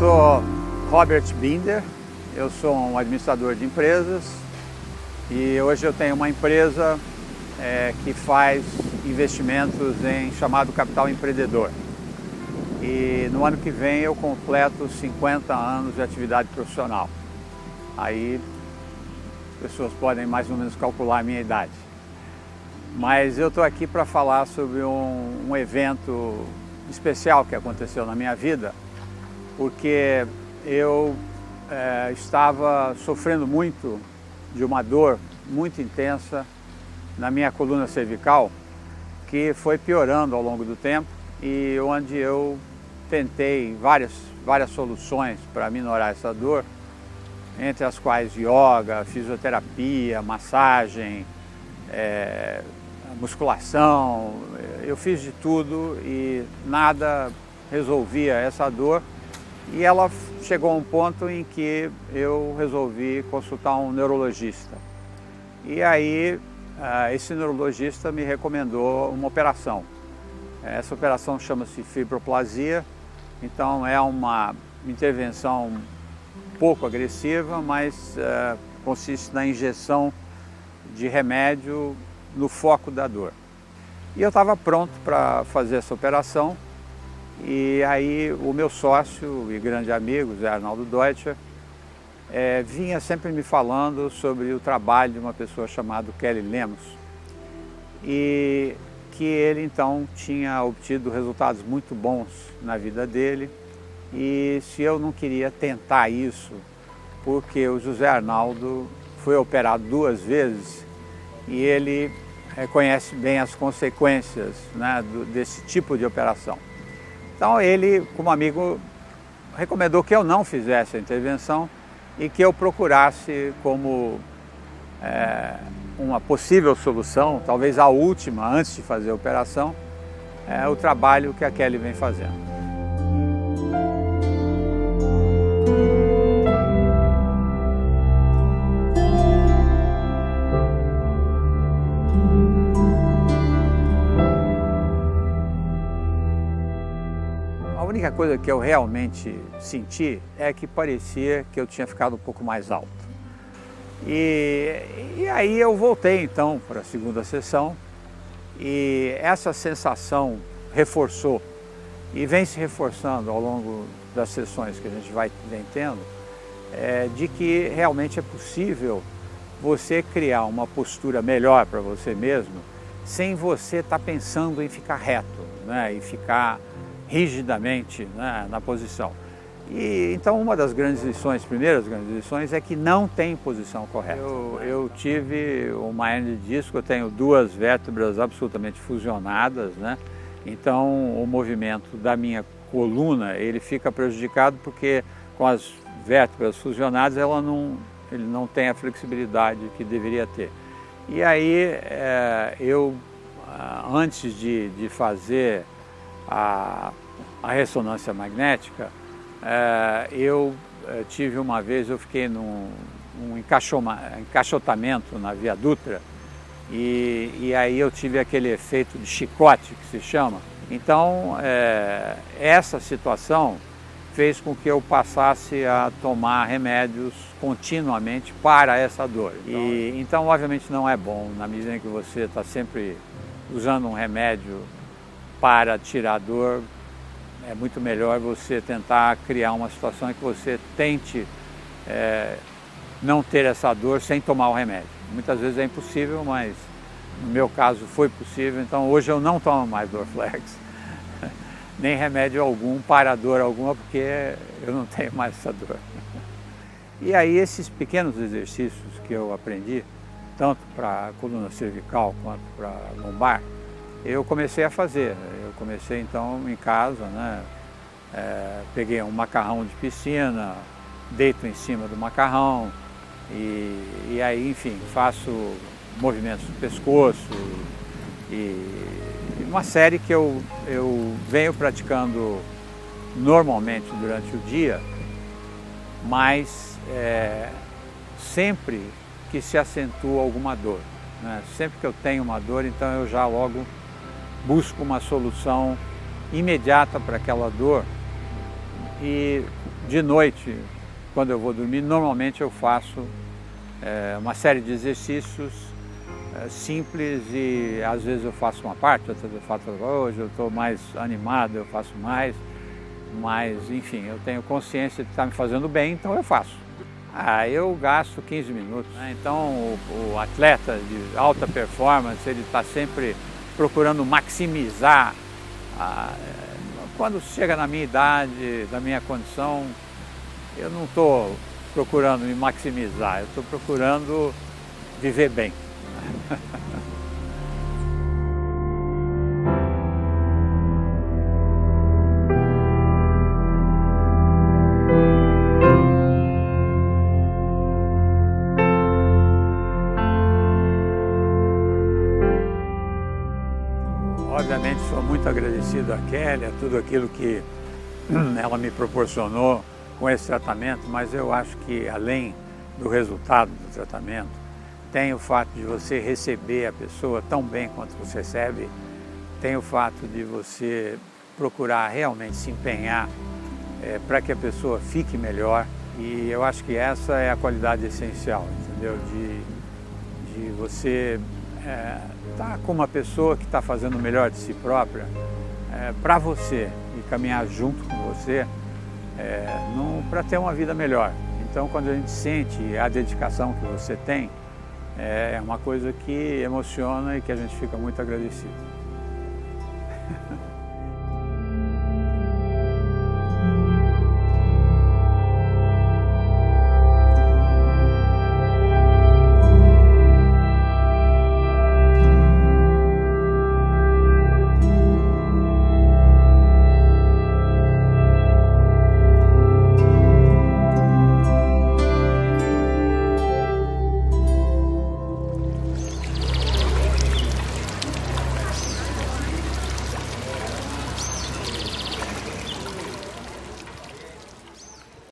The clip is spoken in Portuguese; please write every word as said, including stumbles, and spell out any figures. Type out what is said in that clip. sou Robert Binder, eu sou um administrador de empresas e hoje eu tenho uma empresa é, que faz investimentos em chamado capital empreendedor. E no ano que vem eu completo cinquenta anos de atividade profissional. Aí as pessoas podem mais ou menos calcular a minha idade. Mas eu estou aqui para falar sobre um, um evento especial que aconteceu na minha vida, porque eu é, estava sofrendo muito de uma dor muito intensa na minha coluna cervical, que foi piorando ao longo do tempo e onde eu tentei várias, várias soluções para minorar essa dor, entre as quais yoga, fisioterapia, massagem, é, musculação. Eu fiz de tudo e nada resolvia essa dor, e ela chegou a um ponto em que eu resolvi consultar um neurologista. E aí esse neurologista me recomendou uma operação. Essa operação chama-se fibroplasia, então é uma intervenção pouco agressiva, mas consiste na injeção de remédio no foco da dor. E eu estava pronto para fazer essa operação, e aí o meu sócio e grande amigo, José Arnaldo Deutscher, é, vinha sempre me falando sobre o trabalho de uma pessoa chamada Kelly Lemos, e que ele então tinha obtido resultados muito bons na vida dele, e se eu não queria tentar isso, porque o José Arnaldo foi operado duas vezes e ele conhece bem as consequências, né, desse tipo de operação. Então ele, como amigo, recomendou que eu não fizesse a intervenção e que eu procurasse como é, uma possível solução, talvez a última, antes de fazer a operação, é, o trabalho que a Kelly vem fazendo. A única coisa que eu realmente senti é que parecia que eu tinha ficado um pouco mais alto. E, e aí eu voltei então para a segunda sessão, e essa sensação reforçou e vem se reforçando ao longo das sessões que a gente vai tendo, é, de que realmente é possível você criar uma postura melhor para você mesmo sem você estar tá pensando em ficar reto, né, e ficar rigidamente, né, na posição. E então uma das grandes lições, primeiras grandes lições, é que não tem posição correta. Eu, eu tive uma hérnia de disco, eu tenho duas vértebras absolutamente fusionadas, né? Então o movimento da minha coluna ele fica prejudicado, porque com as vértebras fusionadas ela não, ele não tem a flexibilidade que deveria ter. E aí é, eu, antes de, de fazer A, a ressonância magnética, é, eu é, tive uma vez, eu fiquei num um encaixotamento na Via Dutra, e, e aí eu tive aquele efeito de chicote que se chama. Então é, essa situação fez com que eu passasse a tomar remédios continuamente para essa dor. E, então obviamente não é bom, na medida em que você está sempre usando um remédio para tirar dor, é muito melhor você tentar criar uma situação em que você tente é, não ter essa dor sem tomar o remédio. Muitas vezes é impossível, mas no meu caso foi possível, então hoje eu não tomo mais Dorflex, nem remédio algum para dor alguma, porque eu não tenho mais essa dor. E aí esses pequenos exercícios que eu aprendi, tanto para a coluna cervical quanto para a lombar, eu comecei a fazer. Eu comecei então em casa, né? É, peguei um macarrão de piscina, deito em cima do macarrão e, e aí, enfim, faço movimentos do pescoço e uma série que eu, eu venho praticando normalmente durante o dia, mas é, sempre que se acentua alguma dor, né? Sempre que eu tenho uma dor, então eu já logo busco uma solução imediata para aquela dor, e de noite, quando eu vou dormir, normalmente eu faço é, uma série de exercícios é, simples e às vezes eu faço uma parte, outras eu faço outra. Hoje eu estou mais animado, eu faço mais, mas enfim, eu tenho consciência de que está me fazendo bem, então eu faço. Ah, eu gasto quinze minutos, né? Então o, o atleta de alta performance, ele está sempre procurando maximizar. A, quando chega na minha idade, na minha condição, eu não estou procurando me maximizar, eu estou procurando viver bem. Obviamente sou muito agradecido a Kelly, a tudo aquilo que ela me proporcionou com esse tratamento, mas eu acho que além do resultado do tratamento, tem o fato de você receber a pessoa tão bem quanto você recebe, tem o fato de você procurar realmente se empenhar é, para que a pessoa fique melhor, e eu acho que essa é a qualidade essencial, entendeu? De, de você é, estar com uma pessoa que está fazendo o melhor de si própria é, para você e caminhar junto com você, É, para ter uma vida melhor. Então, quando a gente sente a dedicação que você tem, é uma coisa que emociona e que a gente fica muito agradecido.